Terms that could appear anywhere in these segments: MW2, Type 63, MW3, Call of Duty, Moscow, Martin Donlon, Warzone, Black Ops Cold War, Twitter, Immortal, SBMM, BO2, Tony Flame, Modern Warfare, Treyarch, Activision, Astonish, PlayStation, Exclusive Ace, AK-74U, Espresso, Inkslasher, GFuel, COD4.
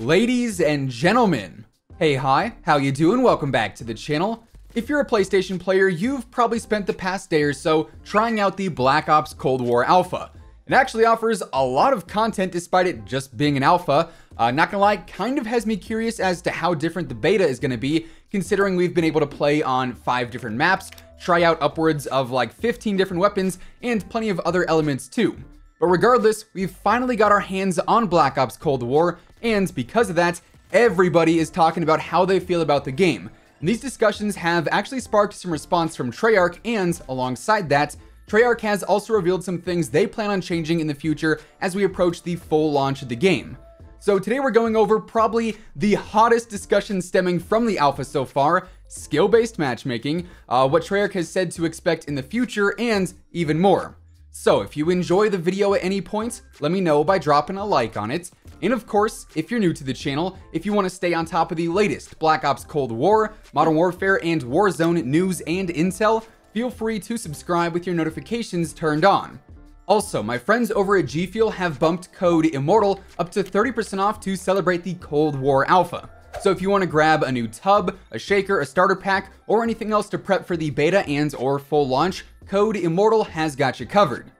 Ladies and gentlemen, hey, hi, how you doing? Welcome back to the channel. If you're a PlayStation player, you've probably spent the past day or so trying out the Black Ops Cold War Alpha. It actually offers a lot of content despite it just being an alpha. Not gonna lie, kind of has me curious as to how different the beta is gonna be, considering we've been able to play on 5 different maps, try out upwards of like 15 different weapons, and plenty of other elements too. But regardless, we've finally got our hands on Black Ops Cold War, and because of that, everybody is talking about how they feel about the game. And these discussions have actually sparked some response from Treyarch, and alongside that, Treyarch has also revealed some things they plan on changing in the future as we approach the full launch of the game. So today we're going over probably the hottest discussion stemming from the alpha so far, skill-based matchmaking, what Treyarch has said to expect in the future, and even more. So if you enjoy the video at any point, let me know by dropping a like on it. And of course, if you're new to the channel, if you want to stay on top of the latest Black Ops Cold War, Modern Warfare, and Warzone news and intel, feel free to subscribe with your notifications turned on. Also, my friends over at GFuel have bumped code IMMORTAL up to 30% off to celebrate the Cold War Alpha. So if you want to grab a new tub, a shaker, a starter pack, or anything else to prep for the beta and or full launch, code IMMORTAL has got you covered.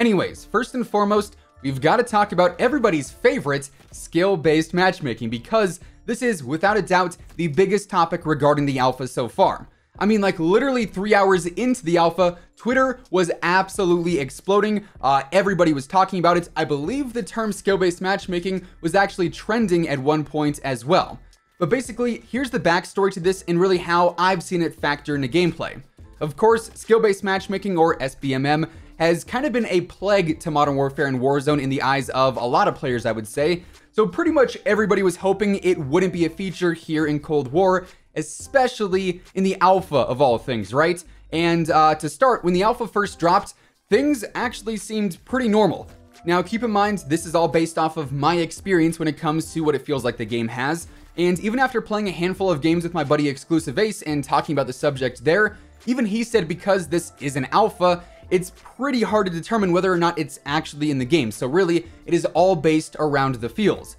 Anyways, first and foremost, we've got to talk about everybody's favorite skill-based matchmaking, because this is, without a doubt, the biggest topic regarding the alpha so far. I mean, like, literally 3 hours into the alpha, Twitter was absolutely exploding. Everybody was talking about it. I believe the term skill-based matchmaking was actually trending at one point as well. But basically, here's the backstory to this and really how I've seen it factor into gameplay. Of course, skill-based matchmaking, or SBMM, has kind of been a plague to Modern Warfare and Warzone in the eyes of a lot of players, I would say. So pretty much everybody was hoping it wouldn't be a feature here in Cold War, especially in the alpha of all things, right? And to start, when the alpha first dropped, things actually seemed pretty normal. Now keep in mind, this is all based off of my experience when it comes to what it feels like the game has. And even after playing a handful of games with my buddy Exclusive Ace and talking about the subject there, even he said because this is an alpha, it's pretty hard to determine whether or not it's actually in the game. So really, it is all based around the feels.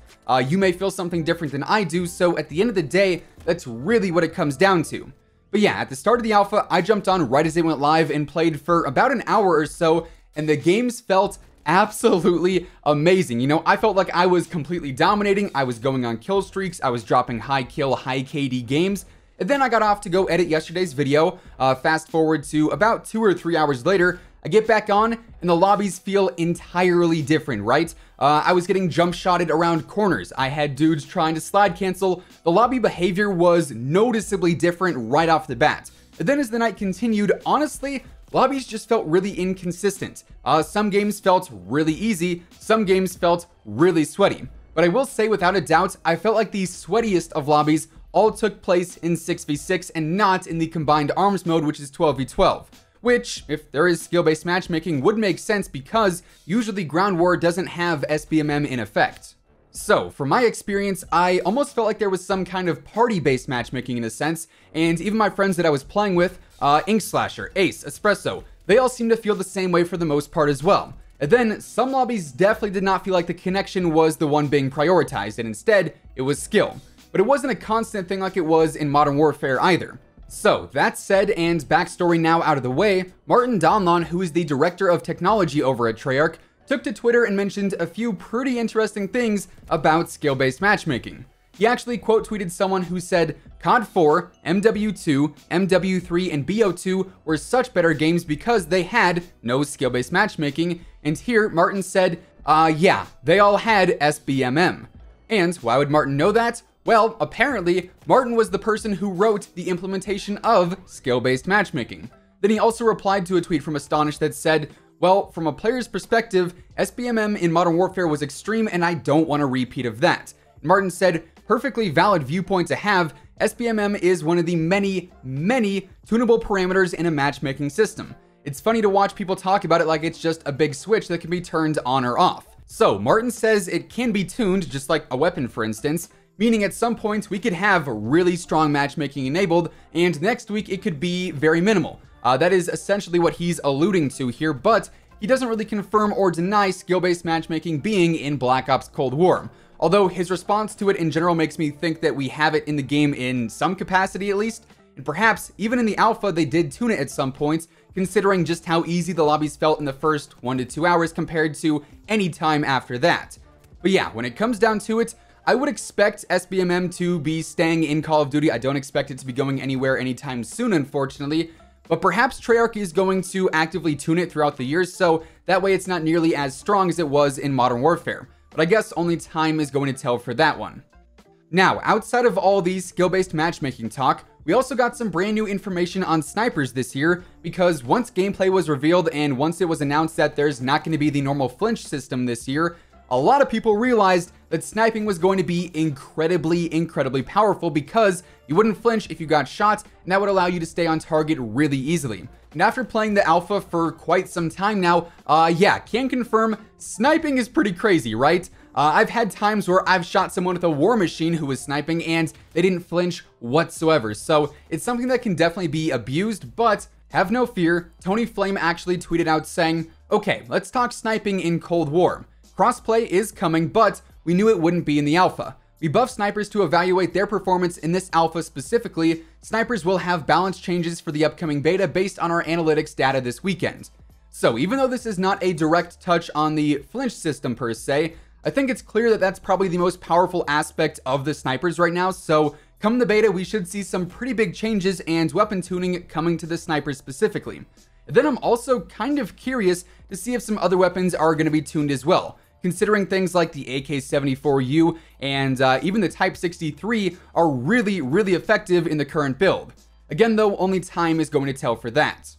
You may feel something different than I do, so at the end of the day, that's really what it comes down to. But yeah, at the start of the alpha, I jumped on right as it went live and played for about an hour or so, and the games felt absolutely amazing. You know, I felt like I was completely dominating. I was going on kill streaks. I was dropping high kill, high KD games. And then I got off to go edit yesterday's video. Fast forward to about 2 or 3 hours later, I get back on and the lobbies feel entirely different, right? I was getting jump shotted around corners. I had dudes trying to slide cancel. The lobby behavior was noticeably different right off the bat. And then as the night continued, honestly, lobbies just felt really inconsistent. Some games felt really easy. Some games felt really sweaty. But I will say without a doubt, I felt like the sweatiest of lobbies all took place in 6v6 and not in the combined arms mode, which is 12v12, which, if there is skill-based matchmaking, would make sense because usually ground war doesn't have SBMM in effect. So from my experience, I almost felt like there was some kind of party-based matchmaking in a sense, and even my friends that I was playing with, Inkslasher, Ace, Espresso, they all seemed to feel the same way for the most part as well. And then some lobbies definitely did not feel like the connection was the one being prioritized, and instead, it was skill. But it wasn't a constant thing like it was in Modern Warfare either. So that said, and backstory now out of the way, Martin Donlon, who is the director of technology over at Treyarch, took to Twitter and mentioned a few pretty interesting things about skill-based matchmaking. He actually quote tweeted someone who said, COD4, MW2, MW3, and BO2 were such better games because they had no skill-based matchmaking. And here Martin said, yeah, they all had SBMM. And why would Martin know that? Well, apparently, Martin was the person who wrote the implementation of skill-based matchmaking. Then he also replied to a tweet from Astonish that said, well, from a player's perspective, SBMM in Modern Warfare was extreme and I don't want a repeat of that. Martin said, perfectly valid viewpoint to have, SBMM is one of the many, many tunable parameters in a matchmaking system. It's funny to watch people talk about it like it's just a big switch that can be turned on or off. So Martin says it can be tuned, just like a weapon for instance, meaning at some point we could have really strong matchmaking enabled, and next week it could be very minimal. That is essentially what he's alluding to here, but he doesn't really confirm or deny skill-based matchmaking being in Black Ops Cold War. although his response to it in general makes me think that we have it in the game in some capacity at least, and perhaps even in the alpha they did tune it at some points, considering just how easy the lobbies felt in the first 1 to 2 hours compared to any time after that. But yeah, when it comes down to it, I would expect SBMM to be staying in Call of Duty. I don't expect it to be going anywhere anytime soon, unfortunately, but perhaps Treyarch is going to actively tune it throughout the years, so that way it's not nearly as strong as it was in Modern Warfare. But I guess only time is going to tell for that one. Now, outside of all these skill-based matchmaking talk, we also got some brand new information on snipers this year, because once gameplay was revealed and once it was announced that there's not going to be the normal flinch system this year, a lot of people realized that sniping was going to be incredibly powerful, because you wouldn't flinch if you got shot, and that would allow you to stay on target really easily. And after playing the alpha for quite some time now, yeah, can confirm sniping is pretty crazy, right? I've had times where I've shot someone with a war machine who was sniping and they didn't flinch whatsoever. So it's something that can definitely be abused, but have no fear. Tony Flame actually tweeted out saying, okay, let's talk sniping in Cold War. Crossplay is coming, but we knew it wouldn't be in the alpha. We buffed snipers to evaluate their performance in this alpha specifically. Snipers will have balance changes for the upcoming beta based on our analytics data this weekend. So even though this is not a direct touch on the flinch system per se, I think it's clear that that's probably the most powerful aspect of the snipers right now. So come the beta, we should see some pretty big changes and weapon tuning coming to the snipers specifically. Then I'm also kind of curious to see if some other weapons are going to be tuned as well, considering things like the AK-74U and even the Type 63 are really effective in the current build. Again though, only time is going to tell for that.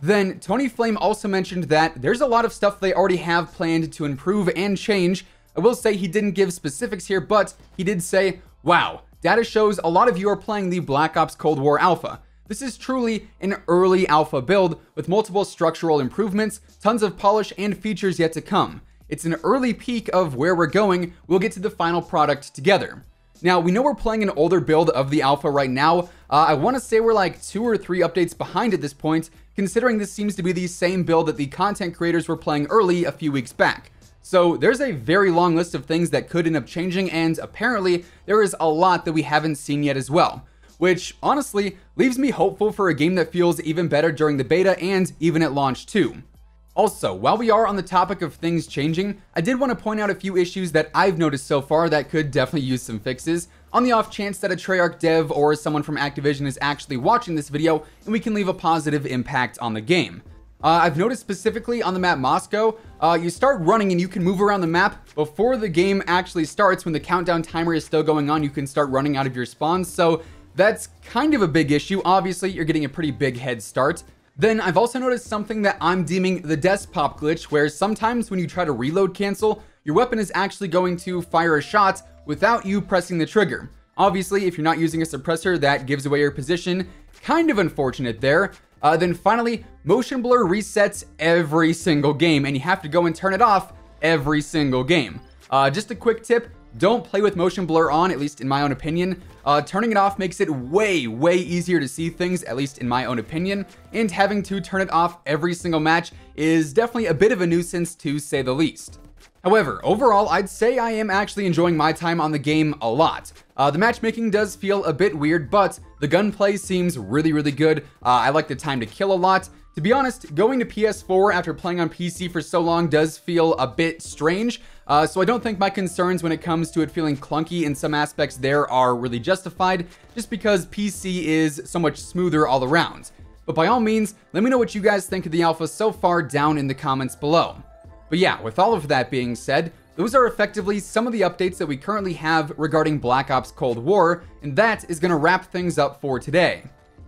Then Tony Flame also mentioned that there's a lot of stuff they already have planned to improve and change. I will say he didn't give specifics here, but he did say, wow, data shows a lot of you are playing the Black Ops Cold War alpha. This is truly an early alpha build with multiple structural improvements, tons of polish and features yet to come. It's an early peek of where we're going. We'll get to the final product together. Now, we know we're playing an older build of the alpha right now. I want to say we're like 2 or 3 updates behind at this point, considering this seems to be the same build that the content creators were playing early a few weeks back. So there's a very long list of things that could end up changing, and apparently there is a lot that we haven't seen yet as well, which honestly leaves me hopeful for a game that feels even better during the beta and even at launch too. Also, while we are on the topic of things changing, I did want to point out a few issues that I've noticed so far that could definitely use some fixes, on the off chance that a Treyarch dev or someone from Activision is actually watching this video and we can leave a positive impact on the game. I've noticed specifically on the map Moscow, you start running and you can move around the map before the game actually starts. When the countdown timer is still going on, you can start running out of your spawns, so that's kind of a big issue. Obviously, you're getting a pretty big head start. Then I've also noticed something that I'm deeming the death pop glitch, where sometimes when you try to reload cancel, your weapon is actually going to fire a shot without you pressing the trigger. Obviously, if you're not using a suppressor, that gives away your position. Kind of unfortunate there. Then finally, motion blur resets every single game, and you have to go and turn it off every single game. Just a quick tip. Don't play with motion blur on, at least in my own opinion. Turning it off makes it way easier to see things, at least in my own opinion, and having to turn it off every single match is definitely a bit of a nuisance, to say the least. However, overall, I'd say I am actually enjoying my time on the game a lot. The matchmaking does feel a bit weird, but the gunplay seems really good. I like the time to kill a lot. To be honest, going to PS4 after playing on PC for so long does feel a bit strange, so I don't think my concerns when it comes to it feeling clunky in some aspects there are really justified, just because PC is so much smoother all around. But by all means, let me know what you guys think of the alpha so far down in the comments below. But yeah, with all of that being said, those are effectively some of the updates that we currently have regarding Black Ops Cold War, and that is going to wrap things up for today.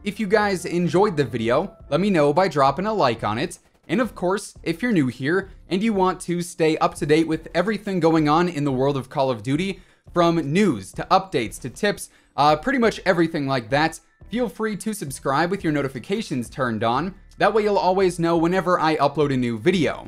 If you guys enjoyed the video, let me know by dropping a like on it. And of course, if you're new here and you want to stay up to date with everything going on in the world of Call of Duty, from news to updates to tips, pretty much everything like that, feel free to subscribe with your notifications turned on. That way you'll always know whenever I upload a new video.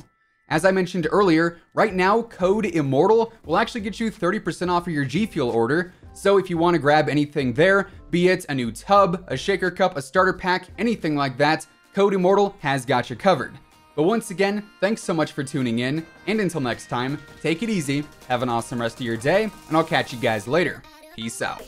As I mentioned earlier, right now code IMMORTAL will actually get you 30% off of your GFuel order. So if you want to grab anything there, be it a new tub, a shaker cup, a starter pack, anything like that, code IMMORTAL has got you covered. But once again, thanks so much for tuning in, and until next time, take it easy, have an awesome rest of your day, and I'll catch you guys later. Peace out.